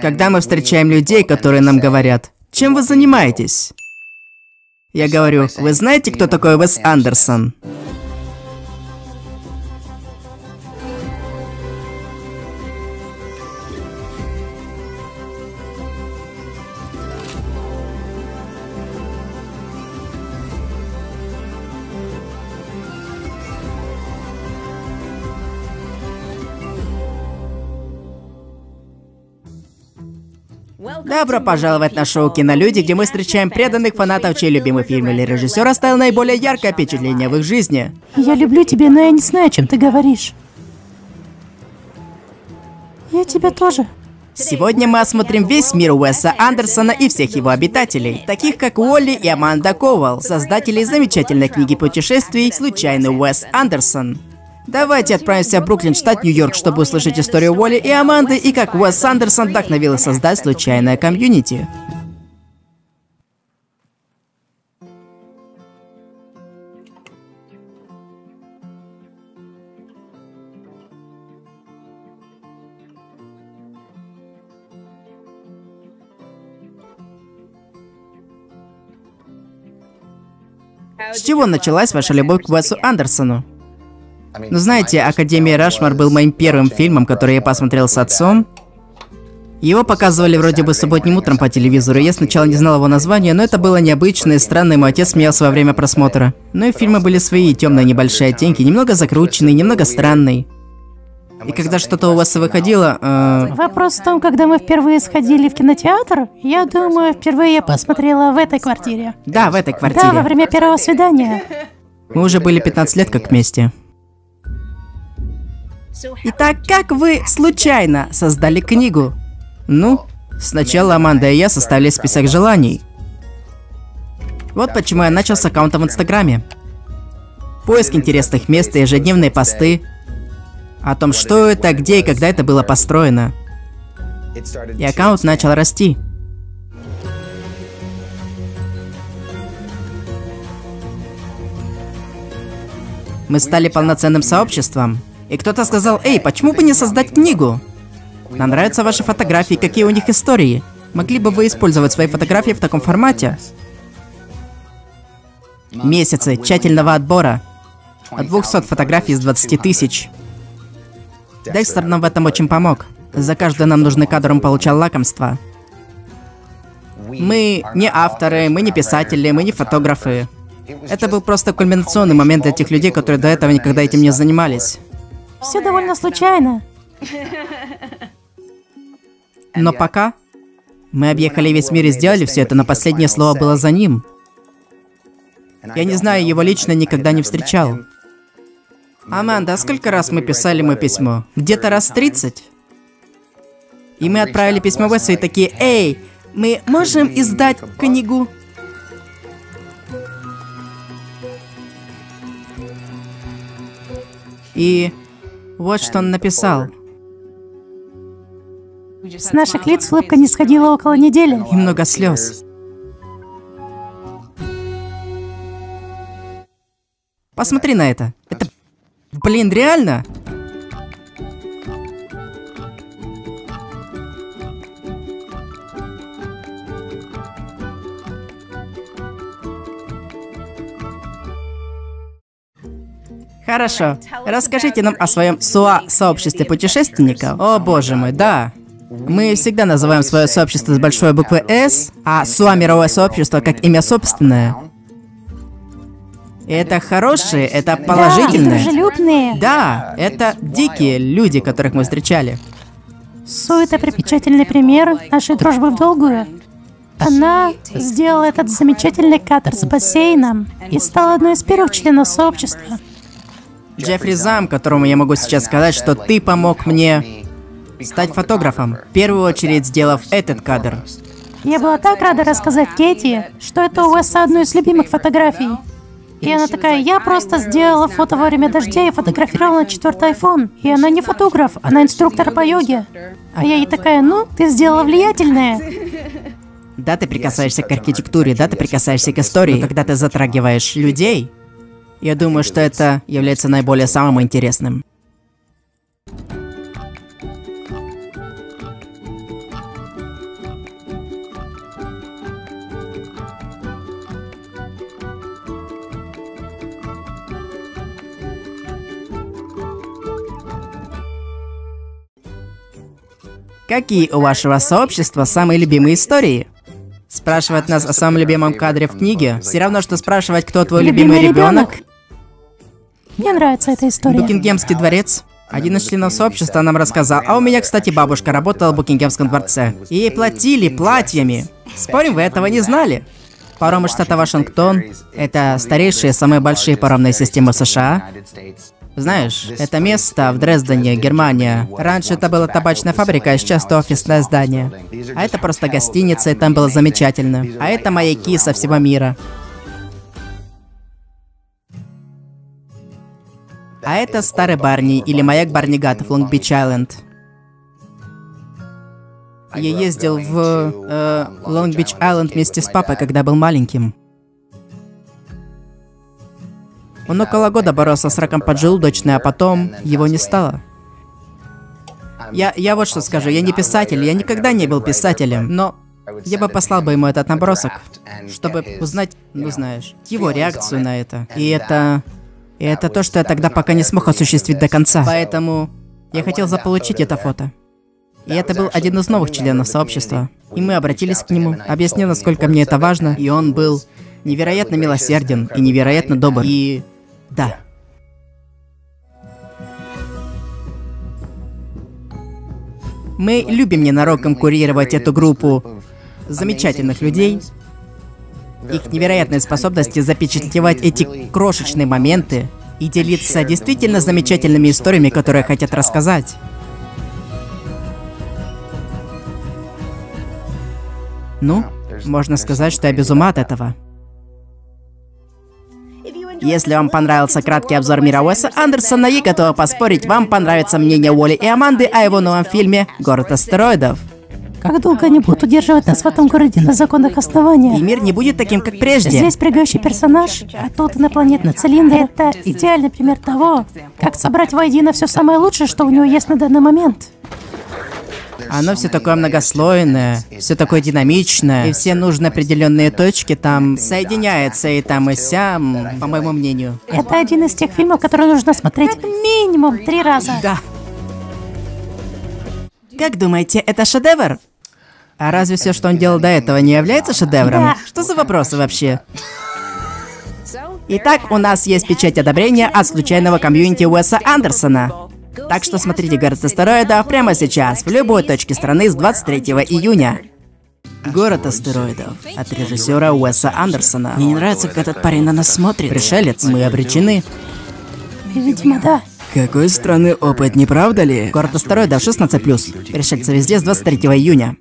Когда мы встречаем людей, которые нам говорят, чем вы занимаетесь? Я говорю, вы знаете, кто такой Уэс Андерсон? Добро пожаловать на шоу «Кинолюди», где мы встречаем преданных фанатов, чей любимый фильм или режиссер оставил наиболее яркое впечатление в их жизни. Я люблю тебя, но я не знаю, о чем ты говоришь. Я тебя тоже. Сегодня мы осмотрим весь мир Уэса Андерсона и всех его обитателей, таких как Уолли и Аманда Ковал, создателей замечательной книги путешествий «Случайный Уэс Андерсон». Давайте отправимся в Бруклин, штат Нью-Йорк, чтобы услышать историю Уолли и Аманды, и как Уэс Андерсон вдохновил их создать случайное комьюнити. С чего началась ваша любовь к Уэсу Андерсону? Ну, знаете, «Академия Рашмор» был моим первым фильмом, который я посмотрел с отцом. Его показывали вроде бы субботним утром по телевизору. Я сначала не знал его названия, но это было необычно и странно, и мой отец смеялся во время просмотра. Но и фильмы были свои, темные небольшие оттенки, немного закрученные, немного странные. И когда что-то у вас выходило... Вопрос в том, когда мы впервые сходили в кинотеатр, я думаю, впервые я посмотрела в этой квартире. Да, в этой квартире. Да, во время первого свидания. Мы уже были 15 лет как вместе. Итак, как вы случайно создали книгу? Ну, сначала Аманда и я составили список желаний. Вот почему я начал с аккаунта в Инстаграме. Поиск интересных мест и ежедневные посты о том, что это, где и когда это было построено. И аккаунт начал расти. Мы стали полноценным сообществом. И кто-то сказал, эй, почему бы не создать книгу? Нам нравятся ваши фотографии, какие у них истории. Могли бы вы использовать свои фотографии в таком формате? Месяцы тщательного отбора. От 200 фотографий из 20 тысяч. Декстер нам в этом очень помог. За каждый нам нужный кадр он получал лакомство. Мы не авторы, мы не писатели, мы не фотографы. Это был просто кульминационный момент для тех людей, которые до этого никогда этим не занимались. Все довольно случайно. Но пока мы объехали весь мир и сделали все это, но последнее слово было за ним. Я не знаю, его лично никогда не встречал. Аманда, сколько раз мы писали ему письмо? Где-то раз 30. И мы отправили письмо Уэсу и такие, эй, мы можем издать книгу? И... вот что он написал. С наших лиц улыбка не сходила около недели. И много слез. Посмотри на это. Это, блин, реально? Хорошо. Расскажите нам о своем сообществе путешественников. О боже мой, да. Мы всегда называем свое сообщество с большой буквы «С», а «Суа» — мировое сообщество как имя собственное. И это хорошие, это положительные. Да, дружелюбные. Да, это дикие люди, которых мы встречали. «Су» — это примечательный пример нашей дружбы в долгую. Она сделала этот замечательный кадр с бассейном и стала одной из первых членов сообщества. Джеффри Зам, которому я могу сейчас сказать, что ты помог мне стать фотографом, в первую очередь сделав этот кадр. Я была так рада рассказать Кэти, что это у вас одно из любимых фотографий. И она такая, я просто сделала фото во время дождя и фотографировала на 4-й айфон. И она не фотограф, она инструктор по йоге. А я ей такая, ну, ты сделала влиятельное. Да, ты прикасаешься к архитектуре, да, ты прикасаешься к истории, но когда ты затрагиваешь людей... Я думаю, что это является наиболее самым интересным. Какие у вашего сообщества самые любимые истории? Спрашивать нас о самом любимом кадре в книге все равно, что спрашивать, кто твой любимый ребенок. Мне нравится эта история. Букингемский дворец. Один из членов сообщества нам рассказал, а у меня, кстати, бабушка работала в Букингемском дворце. И ей платили платьями. Спорим, вы этого не знали? Паромы штата Вашингтон – это старейшие, самые большие паромные системы США. Знаешь, это место в Дрездене, Германия. Раньше это была табачная фабрика, а сейчас это офисное здание. А это просто гостиница, и там было замечательно. А это маяки со всего мира. А это старый Барни, или маяк Барнигат в Лонг Бич Айленд. Я ездил в Лонг Бич Айленд вместе с папой, когда был маленьким. Он около года боролся с раком поджелудочной, а потом его не стало. Я вот что скажу, я не писатель, я никогда не был писателем, но я бы послал бы ему этот набросок, чтобы узнать, ну знаешь, его реакцию на это. И это то, что я тогда пока не смог осуществить до конца. Поэтому я хотел заполучить это фото. И это был один из новых членов сообщества. И мы обратились к нему, объяснил, насколько мне это важно, и он был невероятно милосерден и невероятно добр. И... да. Мы любим ненароком курировать эту группу замечательных людей. Их невероятные способности запечатлевать эти крошечные моменты и делиться действительно замечательными историями, которые хотят рассказать. Ну, можно сказать, что я без ума от этого. Если вам понравился краткий обзор мира Уэса Андерсона, я готова поспорить, вам понравится мнение Уолли и Аманды о его новом фильме «Город астероидов». Как долго они будут удерживать нас в этом городе на законных основаниях? И мир не будет таким, как прежде. Здесь прыгающий персонаж, а тот инопланетный цилиндр. Это идеальный пример того, как собрать воедино все самое лучшее, что у него есть на данный момент. Оно все такое многослойное, все такое динамичное, и все нужные определенные точки там соединяются и там и сям, по моему мнению. Это один из тех фильмов, которые нужно смотреть как минимум 3 раза. Да. Как думаете, это шедевр? А разве все, что он делал до этого, не является шедевром? Да. Что за вопросы вообще? Итак, у нас есть печать одобрения от случайного комьюнити Уэса Андерсона. Так что смотрите «Город астероидов» прямо сейчас, в любой точке страны с 23 июня. «Город астероидов» от режиссера Уэса Андерсона. Мне не нравится, как этот парень на нас смотрит. Пришелец, мы обречены. Видимо, да. Какой странный опыт, не правда ли? «Город астероидов» 16+. Пришельцы везде с 23 июня.